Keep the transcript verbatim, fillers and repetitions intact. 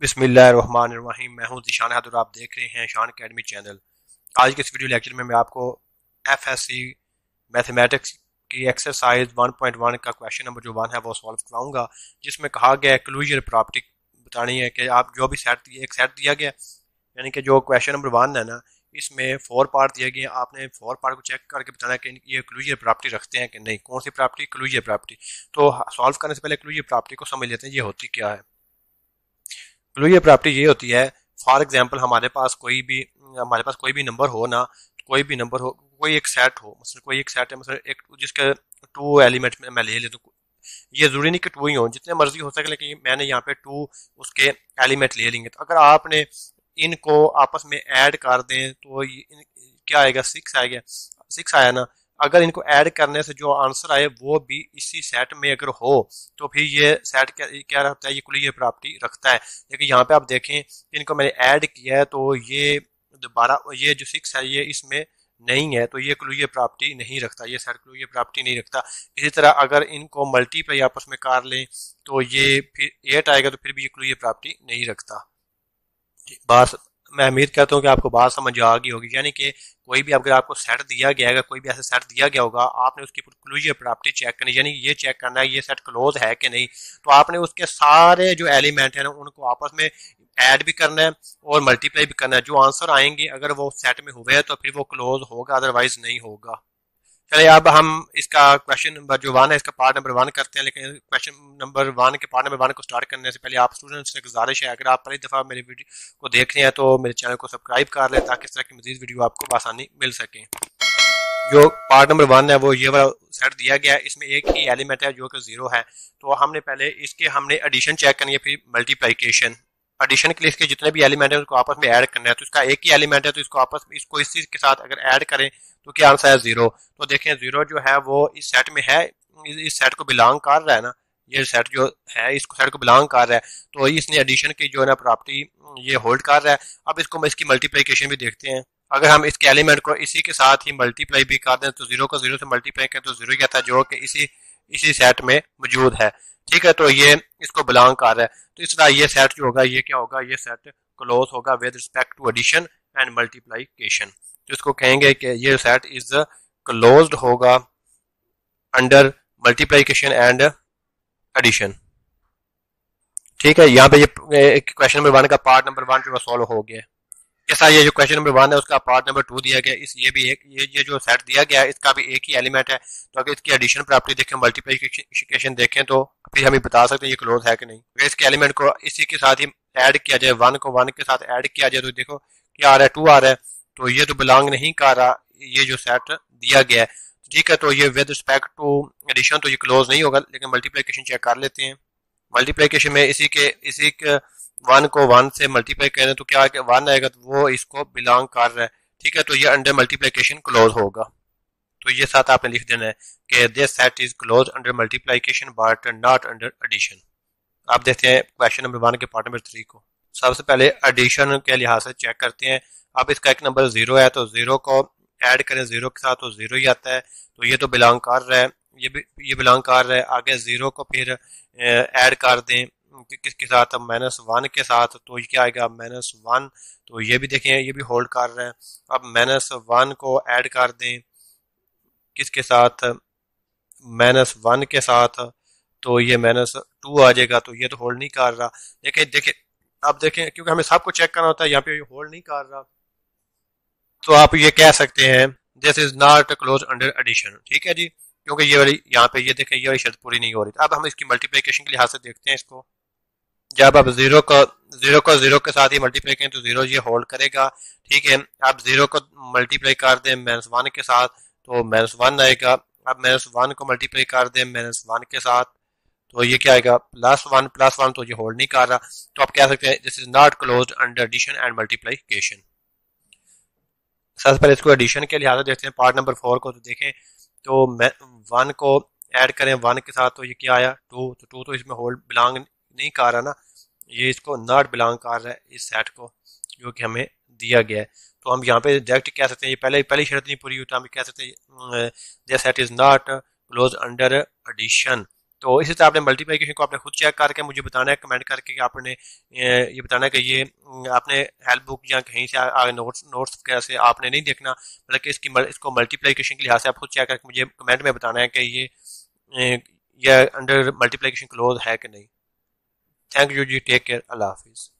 बिस्मिल्लाहिर्रहमानिर्रहीम, मैं हूं शान और आप देख रहे हैं शान एकेडमी चैनल। आज के इस वीडियो लेक्चर में मैं आपको एफएससी मैथमेटिक्स की एक्सरसाइज वन पॉइंट वन का क्वेश्चन नंबर जो वन है वो सॉल्व कराऊंगा, जिसमें कहा गया है क्लोजर प्रॉपर्टी बतानी है कि आप जो भी सेट दिए, एक सेट दिया गया यानी कि जो क्वेश्चन नंबर वन है ना, इसमें फोर पार्ट दिए गए। आपने फोर पार्ट को चेक करके बताना है कि ये क्लोजर प्रॉपर्टी रखते हैं कि नहीं। कौन सी प्रॉपर्टी? Closure property. तो सॉल्व करने से पहले क्लोजर प्रॉपर्टी को समझ लेते हैं ये होती क्या है। क्लोजर प्रॉपर्टी ये होती है, फॉर एग्जांपल हमारे पास कोई भी हमारे पास कोई भी नंबर हो ना, कोई भी नंबर हो, कोई एक सेट हो, मतलब कोई एक सेट है, मतलब एक जिसके टू एलिमेंट में मैं ले लेता हूँ। ये जरूरी नहीं कि टू ही हो, जितने मर्जी हो सके, लेकिन मैंने यहाँ पे टू उसके एलिमेंट ले लेंगे। तो अगर आपने इनको आपस में ऐड कर दें तो ये क्या आएगा, सिक्स आएगा। सिक्स आया ना, अगर इनको ऐड करने से जो आंसर आए वो भी इसी सेट में अगर हो तो फिर ये सेट क्या क्या रहता है, ये क्लोजर प्रॉपर्टी रखता है। लेकिन यहाँ पे आप देखें इनको मैंने ऐड किया है तो ये दोबारा ये जो सिक्स है ये इसमें नहीं है, तो ये क्लोजर प्रॉपर्टी नहीं रखता, ये सेट क्लोजर प्रॉपर्टी नहीं रखता। इसी तरह अगर इनको मल्टीप्लाई आपस में कर लें तो ये फिर एट आएगा, तो फिर भी ये क्लोजर प्रॉपर्टी नहीं रखता। बात मैं उम्मीद करता हूँ कि आपको बात समझ आ गई होगी, यानी कि कोई भी अगर आपको सेट दिया गया है, कोई भी ऐसा सेट दिया गया होगा, आपने उसकी क्लोजर प्रॉपर्टी चेक करनी, यानी ये चेक करना है ये सेट क्लोज है कि नहीं। तो आपने उसके सारे जो एलिमेंट हैं ना उनको आपस में ऐड भी करना है और मल्टीप्लाई भी करना है। जो आंसर आएंगे अगर वो सेट में हुए तो फिर वो क्लोज होगा, अदरवाइज नहीं होगा। चलिए अब हम इसका क्वेश्चन नंबर जो वन है इसका पार्ट नंबर वन करते हैं। लेकिन क्वेश्चन नंबर वन के पार्ट नंबर वन को स्टार्ट करने से पहले आप स्टूडेंट्स से गुजारिश है, अगर आप पहली दफ़ा मेरे वीडियो को देख रहे हैं तो मेरे चैनल को सब्सक्राइब कर लें ताकि इस तरह की मज़ीद वीडियो आपको आसानी मिल सके। जो पार्ट नंबर वन है वो ये वाला सेट दिया गया है, इसमें एक ही एलिमेंट है जो कि जीरो है। तो हमने पहले इसके हमने एडिशन चेक करनी है, फिर मल्टीप्लीकेशन। एडिशन के लिए इसके जितने भी एलिमेंट हैं उनको आपस में ऐड करना है, तो इसका एक ही एलिमेंट है तो इसको आपस में इसको इस चीज़ के साथ अगर ऐड करें तो क्या आंसर है, जीरो। तो देखें जीरो जो है वो इस सेट में है, इस सेट को बिलोंग कर रहा है ना, ये सेट जो है इसको सेट को बिलोंग कर रहा है, तो इसने एडिशन की जो है ना प्रॉपर्टी ये होल्ड कर रहा है। अब इसको इसकी मल्टीप्लीकेशन भी देखते हैं। अगर हम इसके एलिमेंट को इसी के साथ ही मल्टीप्लाई भी कर दें तो जीरो को जीरो से मल्टीप्लाई करें तो जीरो ही आता है, जो कि इसी इसी सेट में मौजूद है। ठीक है, तो ये इसको बिलोंग कर रहा है, तो इस तरह ये सेट जो होगा ये क्या होगा, ये सेट क्लोज होगा with respect to addition and multiplication. तो इसको कहेंगे कि ये सेट इज क्लोज्ड होगा अंडर मल्टीप्लीकेशन एंड एडिशन। ठीक है, यहाँ पे ये क्वेश्चन नंबर वन का पार्ट नंबर वन जो सॉल्व हो गया। ऐसा ये जो क्वेश्चन नंबर वन है उसका पार्ट नंबर टू दिया गया, इस ये भी एक ये ये जो सेट दिया गया है इसका भी एक ही एलिमेंट है, तो अगर इसकी एडिशन प्रॉपर्टी देखें, मल्टीप्लिकेशन देखें तो फिर हमें बता सकते हैं ये क्लोज है कि नहीं। अगर इसके एलिमेंट को इसी के साथ ही ऐड किया जाए, वन को वन के साथ ऐड किया जाए तो देखो क्या आ रहा है, टू आ रहा है, तो ये तो बिलोंग नहीं कर रहा, ये जो सेट दिया गया है। ठीक है, तो ये विद रिस्पेक्ट टू एडिशन तो ये क्लोज नहीं होगा, लेकिन मल्टीप्लिकेशन चेक कर लेते हैं। मल्टीप्लिकेशन में इसी के इसी के वन को वन से मल्टीप्लाई करें तो क्या आएगा, वन आएगा, तो वो इसको बिलोंग कर रहा है। ठीक है, तो ये अंडर मल्टीप्लिकेशन क्लोज होगा, तो ये साथ आपने लिख देना है कि this set is close under multiplication but not under addition. आप देखते हैं क्वेश्चन नंबर वन के पार्ट नंबर थ्री को सबसे पहले एडिशन के लिहाज से चेक करते हैं। अब इसका एक नंबर जीरो है तो जीरो को ऐड करें, जीरो के साथ तो जीरो ही आता है, तो ये तो बिलोंग कर रहा है, ये भी ये बिलोंग कर रहा है। आगे जीरो को फिर ऐड कर दें किसके साथ, अब माइनस वन के साथ, तो ये क्या आएगा, माइनस वन, तो ये भी देखें ये भी होल्ड कर रहा है। अब माइनस वन को ऐड कर दें किसके साथ, माइनस वन के साथ, तो ये माइनस टू आ जाएगा, तो ये तो होल्ड नहीं कर रहा। देखिए देखिए आप देखें क्योंकि हमें सबको चेक करना होता है, यहाँ पे होल्ड नहीं कर रहा, तो आप ये कह सकते हैं this is not close under addition. ठीक है जी, क्योंकि ये वाली यहाँ पे ये देखें ये वाली शर्त पूरी नहीं हो रही। अब हम इसकी मल्टीप्लिकेशन के लिहाज से देखते हैं इसको। जब आप जीरो को जीरो को जीरो के साथ ही मल्टीप्लाई करें तो जीरो ये होल्ड करेगा। ठीक है, आप जीरो को मल्टीप्लाई कर दें माइनस वन के साथ तो माइनस वन आएगा। अब माइनस वन को मल्टीप्लाई कर दें माइनस वन के साथ तो ये क्या आएगा, प्लस वन प्लस वन, तो ये होल्ड नहीं कर रहा, तो आप कह सकते हैं this is not close under addition and multiplication. सबसे पहले इसको एडिशन के लिहाज से देखते हैं पार्ट नंबर फोर को, तो देखें तो वन को ऐड करें वन के साथ तो ये क्या आया, टू, तो टू तो इसमें होल्ड बिलोंग नहीं कर रहा ना, ये इसको नॉट बिलोंग कर रहा है इस सेट को जो कि हमें दिया गया है। तो हम यहाँ पे डायरेक्ट कह सकते हैं ये पहले पहली शर्त नहीं पूरी हुई, तो हम कह सकते हैं this set is not close under addition. तो इसी तरह आपने मल्टीप्लिकेशन को आपने खुद चेक करके मुझे बताना है कमेंट करके कि आपने ये बताना है कि ये आपने हेल्प बुक या कहीं से नोट्स नोट्स वगैरह से आपने नहीं देखना, बल्कि इसकी इसको मल्टीप्लिकेशन के लिहाज से आप खुद चेक करके मुझे कमेंट में बताना है कि ये ये अंडर मल्टीप्लिकेशन क्लोज है कि नहीं। थैंक यू जी, टेक केयर, अल्लाह हाफिज़।